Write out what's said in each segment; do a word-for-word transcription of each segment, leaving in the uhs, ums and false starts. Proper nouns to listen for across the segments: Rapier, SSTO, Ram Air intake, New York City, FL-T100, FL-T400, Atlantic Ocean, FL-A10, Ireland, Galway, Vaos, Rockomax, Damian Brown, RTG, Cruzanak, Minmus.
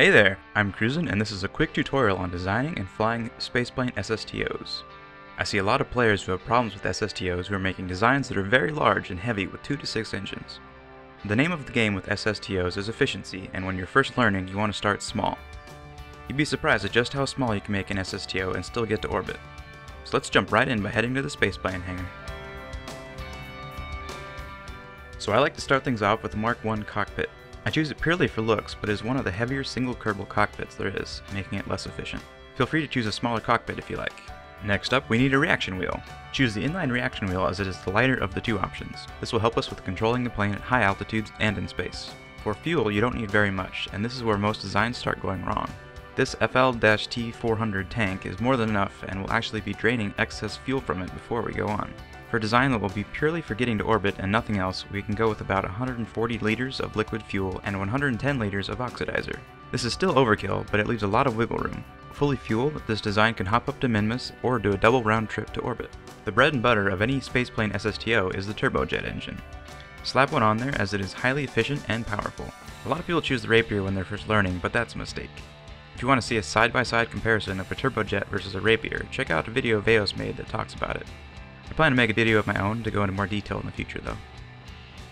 Hey there, I'm Cruzan, and this is a quick tutorial on designing and flying spaceplane S S T Os. I see a lot of players who have problems with S S T Os who are making designs that are very large and heavy with two to six engines. The name of the game with S S T Os is efficiency, and when you're first learning you want to start small. You'd be surprised at just how small you can make an S S T O and still get to orbit. So let's jump right in by heading to the spaceplane hangar. So I like to start things off with the Mark one cockpit. I choose it purely for looks, but it is one of the heavier single Kerbal cockpits there is, making it less efficient. Feel free to choose a smaller cockpit if you like. Next up, we need a reaction wheel. Choose the inline reaction wheel as it is the lighter of the two options. This will help us with controlling the plane at high altitudes and in space. For fuel, you don't need very much, and this is where most designs start going wrong. This F L T four hundred tank is more than enough and will actually be draining excess fuel from it before we go on. For a design that will be purely for getting to orbit and nothing else, we can go with about one hundred forty liters of liquid fuel and one hundred ten liters of oxidizer. This is still overkill, but it leaves a lot of wiggle room. Fully fueled, this design can hop up to Minmus or do a double round trip to orbit. The bread and butter of any spaceplane S S T O is the turbojet engine. Slap one on there as it is highly efficient and powerful. A lot of people choose the Rapier when they're first learning, but that's a mistake. If you want to see a side-by-side comparison of a turbojet versus a Rapier, check out a video Vaos made that talks about it. I plan to make a video of my own to go into more detail in the future though.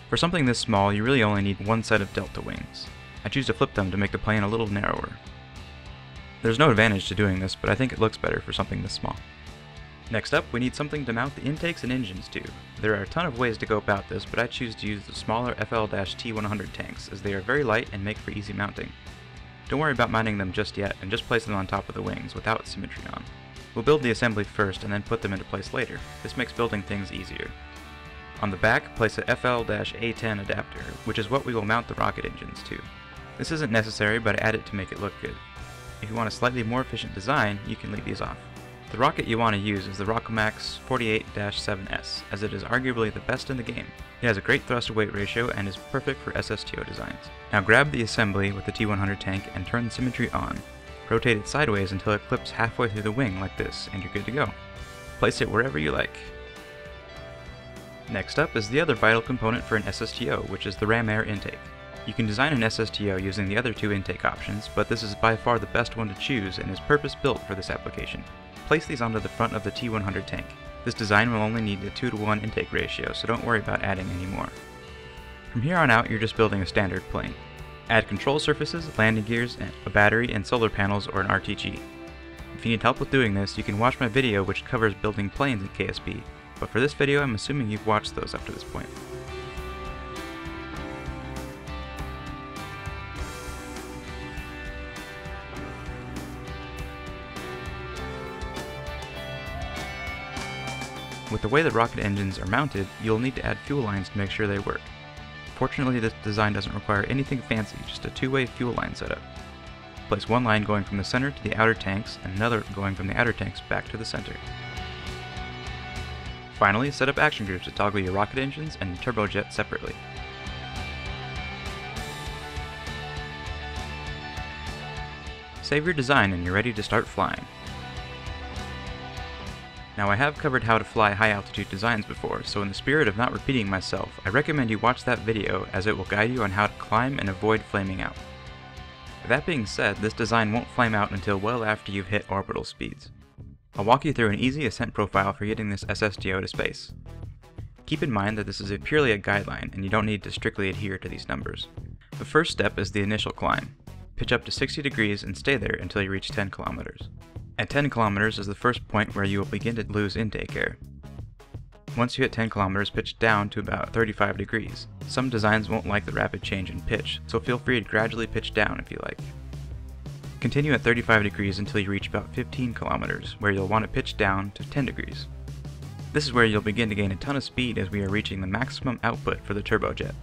For something this small, you really only need one set of delta wings. I choose to flip them to make the plane a little narrower. There's no advantage to doing this, but I think it looks better for something this small. Next up, we need something to mount the intakes and engines to. There are a ton of ways to go about this, but I choose to use the smaller F L T one hundred tanks, as they are very light and make for easy mounting. Don't worry about mounting them just yet, and just place them on top of the wings without symmetry on. We'll build the assembly first and then put them into place later. This makes building things easier. On the back, place a F L A ten adapter, which is what we will mount the rocket engines to. This isn't necessary, but I add it to make it look good. If you want a slightly more efficient design, you can leave these off. The rocket you want to use is the Rockomax forty-eight seven S, as it is arguably the best in the game. It has a great thrust-to-weight ratio and is perfect for S S T O designs. Now grab the assembly with the T one hundred tank and turn the symmetry on. Rotate it sideways until it clips halfway through the wing like this, and you're good to go. Place it wherever you like. Next up is the other vital component for an S S T O, which is the Ram Air intake. You can design an S S T O using the other two intake options, but this is by far the best one to choose and is purpose-built for this application. Place these onto the front of the T one hundred tank. This design will only need a two to one intake ratio, so don't worry about adding any more. From here on out, you're just building a standard plane. Add control surfaces, landing gears, a battery, and solar panels or an R T G. If you need help with doing this, you can watch my video which covers building planes in K S B, but for this video I'm assuming you've watched those up to this point. With the way the rocket engines are mounted, you'll need to add fuel lines to make sure they work. Fortunately, this design doesn't require anything fancy, just a two-way fuel line setup. Place one line going from the center to the outer tanks, and another going from the outer tanks back to the center. Finally, set up action groups to toggle your rocket engines and turbojet separately. Save your design and you're ready to start flying. Now I have covered how to fly high altitude designs before, so in the spirit of not repeating myself, I recommend you watch that video as it will guide you on how to climb and avoid flaming out. With that being said, this design won't flame out until well after you've hit orbital speeds. I'll walk you through an easy ascent profile for getting this S S T O to space. Keep in mind that this is a purely a guideline and you don't need to strictly adhere to these numbers. The first step is the initial climb. Pitch up to sixty degrees and stay there until you reach ten kilometers. At ten kilometers is the first point where you will begin to lose intake air. Once you hit ten kilometers, pitch down to about thirty-five degrees. Some designs won't like the rapid change in pitch, so feel free to gradually pitch down if you like. Continue at thirty-five degrees until you reach about fifteen kilometers, where you'll want to pitch down to ten degrees. This is where you'll begin to gain a ton of speed as we are reaching the maximum output for the turbojet.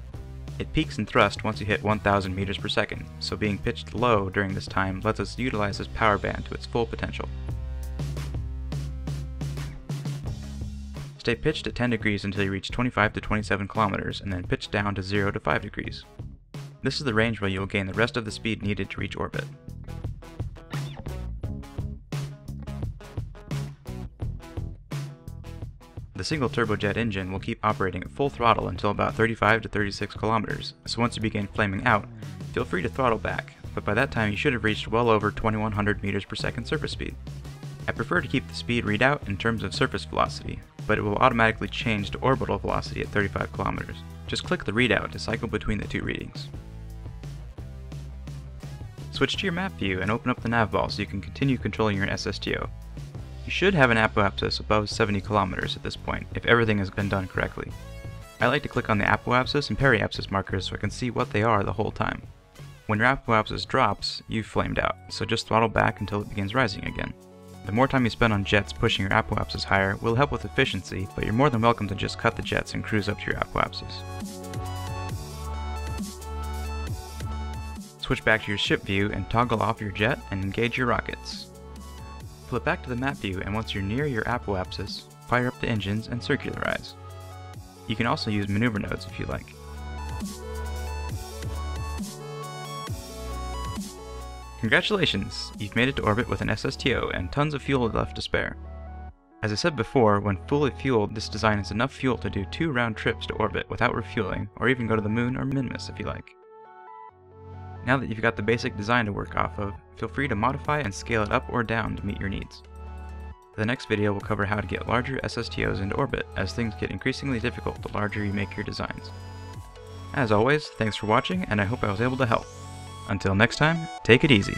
It peaks in thrust once you hit one thousand meters per second, so being pitched low during this time lets us utilize this power band to its full potential. Stay pitched at ten degrees until you reach twenty-five to twenty-seven kilometers, and then pitch down to zero to five degrees. This is the range where you will gain the rest of the speed needed to reach orbit. The single turbojet engine will keep operating at full throttle until about thirty-five to thirty-six kilometers, so once you begin flaming out, feel free to throttle back, but by that time you should have reached well over twenty-one hundred meters per second surface speed. I prefer to keep the speed readout in terms of surface velocity, but it will automatically change to orbital velocity at thirty-five kilometers. Just click the readout to cycle between the two readings. Switch to your map view and open up the nav ball so you can continue controlling your S S T O. You should have an apoapsis above seventy kilometers at this point, if everything has been done correctly. I like to click on the apoapsis and periapsis markers so I can see what they are the whole time. When your apoapsis drops, you've flamed out, so just throttle back until it begins rising again. The more time you spend on jets pushing your apoapsis higher will help with efficiency, but you're more than welcome to just cut the jets and cruise up to your apoapsis. Switch back to your ship view and toggle off your jet and engage your rockets. Flip back to the map view, and once you're near your apoapsis, fire up the engines and circularize. You can also use maneuver nodes if you like. Congratulations! You've made it to orbit with an S S T O and tons of fuel left to spare. As I said before, when fully fueled, this design is enough fuel to do two round trips to orbit without refueling, or even go to the moon or Minmus if you like. Now that you've got the basic design to work off of, feel free to modify and scale it up or down to meet your needs. The next video will cover how to get larger S S T Os into orbit, as things get increasingly difficult the larger you make your designs. As always, thanks for watching, and I hope I was able to help. Until next time, take it easy.